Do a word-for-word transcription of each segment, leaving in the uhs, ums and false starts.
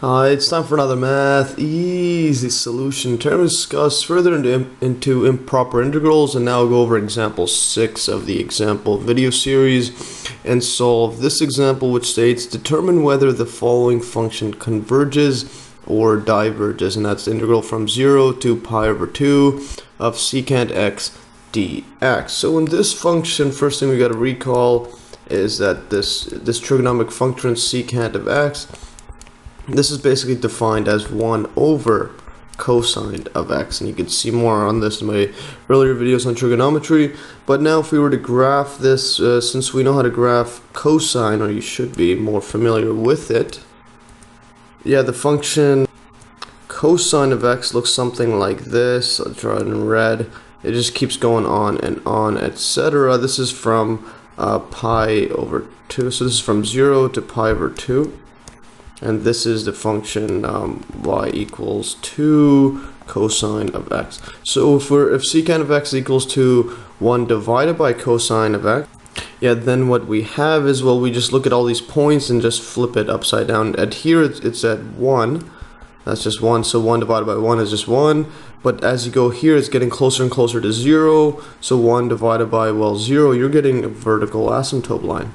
Uh, it's time for another Math Easy Solution. Today we discuss further into, into improper integrals and now go over example six of the example video series and solve this example, which states determine whether the following function converges or diverges, and that's the integral from zero to pi over two of secant x dx. So in this function, first thing we got to recall is that this, this trigonomic function secant of x, this is basically defined as one over cosine of x, and you can see more on this in my earlier videos on trigonometry. But now if we were to graph this, uh, since we know how to graph cosine, or you should be more familiar with it, yeah, the function cosine of x looks something like this. I'll draw it in red. It just keeps going on and on, et cetera. This is from uh, pi over two, so this is from zero to pi over two. And this is the function um, y equals two cosine of x. So if we're if secant of x equals to one divided by cosine of x, yeah, then what we have is, well, we just look at all these points and just flip it upside down. And here it's, it's at one. That's just one. So one divided by one is just one. But as you go here, it's getting closer and closer to zero. So one divided by, well, zero, you're getting a vertical asymptote line.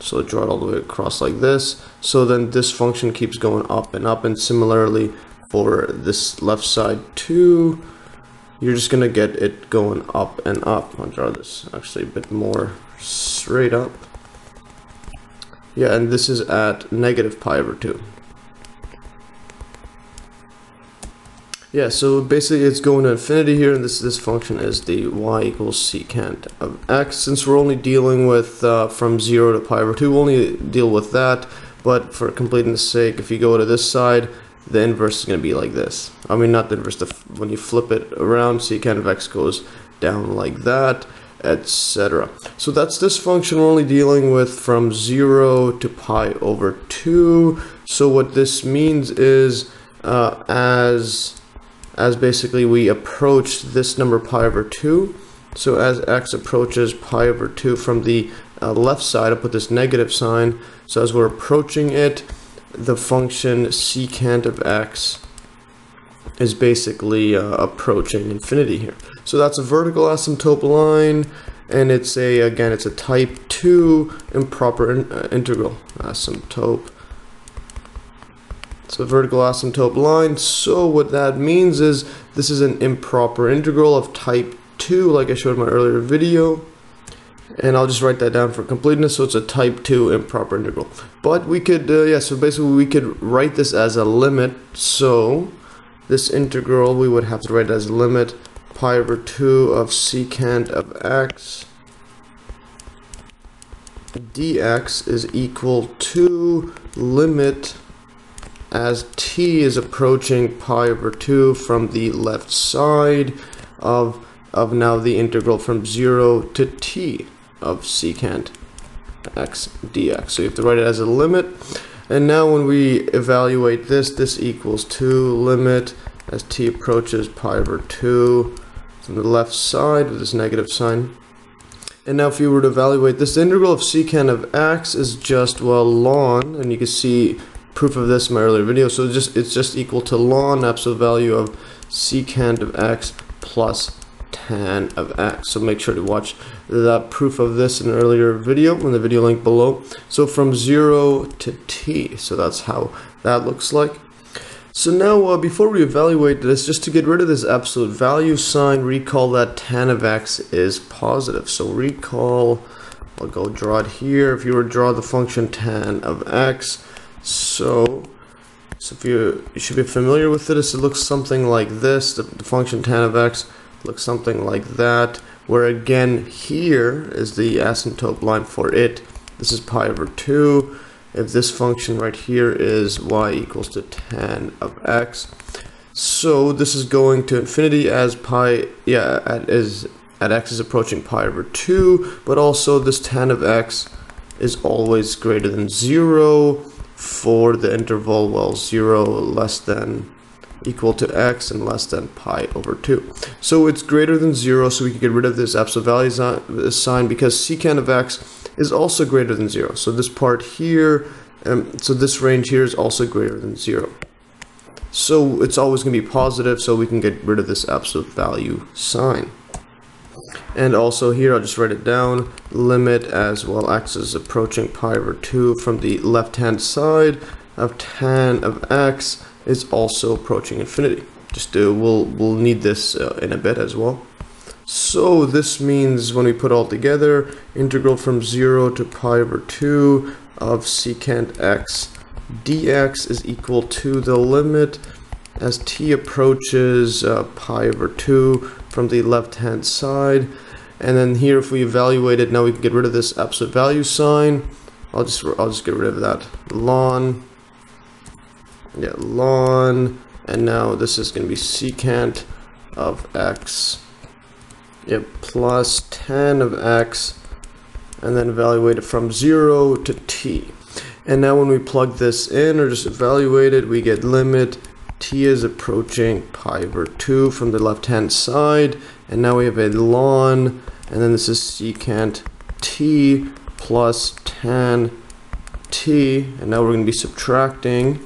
So draw it all the way across like this. So then this function keeps going up and up. And similarly for this left side too, you're just going to get it going up and up. I'll draw this actually a bit more straight up. Yeah, and this is at negative pi over two. Yeah, so basically it's going to infinity here, and this this function is the y equals secant of x. Since we're only dealing with uh, from zero to pi over two, we'll only deal with that. But for completeness sake, if you go to this side, the inverse is going to be like this. I mean, not the inverse, the f when you flip it around, secant of x goes down like that, et cetera. So that's this function. We're only dealing with from zero to pi over two. So what this means is uh, as... as basically we approach this number pi over two, so as x approaches pi over two from the uh, left side, I'll put this negative sign, so as we're approaching it, the function secant of x is basically uh, approaching infinity here. So that's a vertical asymptote line, and it's a, again, it's a type two improper in, uh, integral asymptote. So vertical asymptote line. So what that means is this is an improper integral of type two, like I showed in my earlier video. And I'll just write that down for completeness. So it's a type two improper integral. But we could, uh, yeah, so basically we could write this as a limit. So this integral, we would have to write as a limit pi over two of secant of x dx is equal to limit as t is approaching pi over two from the left side of, of now the integral from zero to t of secant x dx. So you have to write it as a limit. And now when we evaluate this, this equals two limit as t approaches pi over two from the left side with this negative sign. And now if you were to evaluate this, the integral of secant of x is just, well, ln, and you can see proof of this in my earlier video. So it's just it's just equal to ln absolute value of secant of x plus tan of x. So make sure to watch that proof of this in an earlier video in the video link below. So from zero to t. So that's how that looks like. So now uh, before we evaluate this, just to get rid of this absolute value sign, recall that tan of x is positive. So recall, I'll go draw it here. If you were to draw the function tan of x, So, so if you, you should be familiar with this, it looks something like this. The, the function tan of x looks something like that, where again, here is the asymptote line for it. This is pi over two. If this function right here is y equals to tan of x, so this is going to infinity as pi, yeah, at, is, at x is approaching pi over two, but also this tan of x is always greater than zero for the interval, well, zero less than equal to x and less than pi over two. So it's greater than zero, so we can get rid of this absolute value sign because secant of x is also greater than zero. So this part here Um, so this range here is also greater than zero. So it's always going to be positive, so we can get rid of this absolute value sign. And also here, I'll just write it down, limit as well x is approaching pi over two from the left-hand side of tan of x is also approaching infinity. Just uh, we'll, we'll need this uh, in a bit as well. So this means when we put all together, integral from zero to pi over two of secant x dx is equal to the limit as t approaches uh, pi over two from the left hand side. And then here, if we evaluate it, now we can get rid of this absolute value sign. I'll just I'll just get rid of that ln. Yeah, ln, and now this is going to be secant of x. Yep, plus tan of x, and then evaluate it from zero to t. And now when we plug this in or just evaluate it, we get limit t is approaching pi over two from the left hand side, and now we have a ln, and then this is secant t plus tan t, and now we're going to be subtracting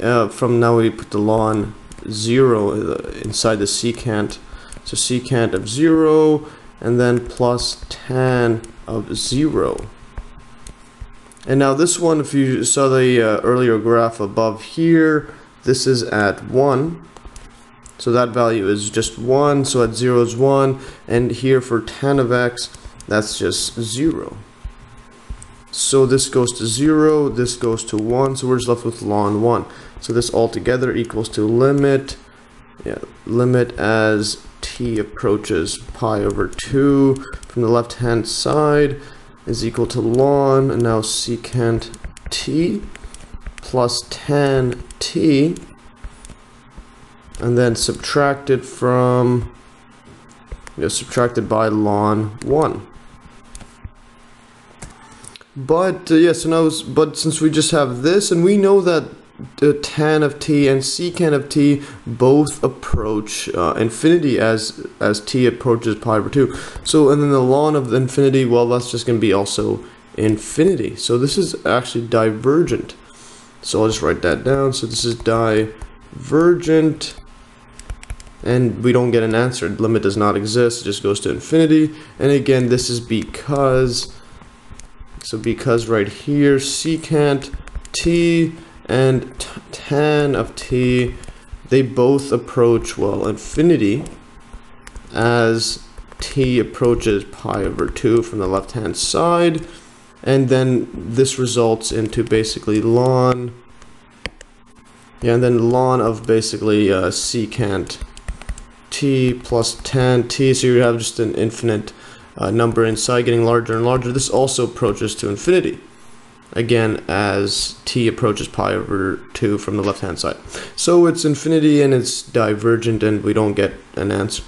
uh, from, now we put the ln zero inside the secant. So secant of zero, and then plus tan of zero. And now this one, if you saw the uh, earlier graph above here, this is at one. So that value is just one, so at zero is one. And here for tan of x, that's just zero. So this goes to zero, this goes to one, so we're just left with ln one. So this altogether equals to limit, yeah, limit as t approaches pi over two from the left hand side is equal to ln, and now secant t plus tan t, and then subtracted from, you know, subtracted by ln one. But uh, yes, yeah, so now, but since we just have this, and we know that the tan of t and secant of t both approach uh, infinity as as t approaches pi over two. So, and then the ln of infinity, well, that's just going to be also infinity. So this is actually divergent. So I'll just write that down. So this is divergent, and we don't get an answer. The limit does not exist. It just goes to infinity. And again, this is because, so because right here, secant t and tan of t, they both approach, well, infinity as t approaches pi over two from the left hand side, and then this results into basically ln, yeah, and then ln of basically uh, secant t plus tan t, so you have just an infinite uh, number inside getting larger and larger. This also approaches to infinity, again, as t approaches pi over two from the left-hand side. So it's infinity and it's divergent, and we don't get an answer.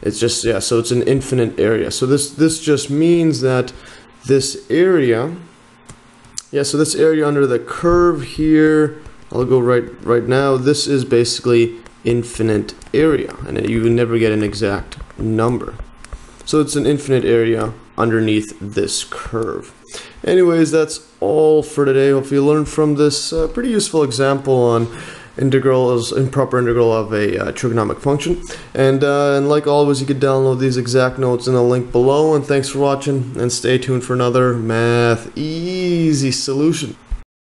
It's just, yeah, so it's an infinite area. So this, this just means that this area, yeah, so this area under the curve here, I'll go right, right now, this is basically infinite area, and you never get an exact number. So it's an infinite area underneath this curve. Anyways, that's all for today. Hope you learned from this uh, pretty useful example on integrals, improper integral of a uh, trigonomic function. And, uh, and like always, you can download these exact notes in the link below. And thanks for watching, and stay tuned for another Math Easy Solution.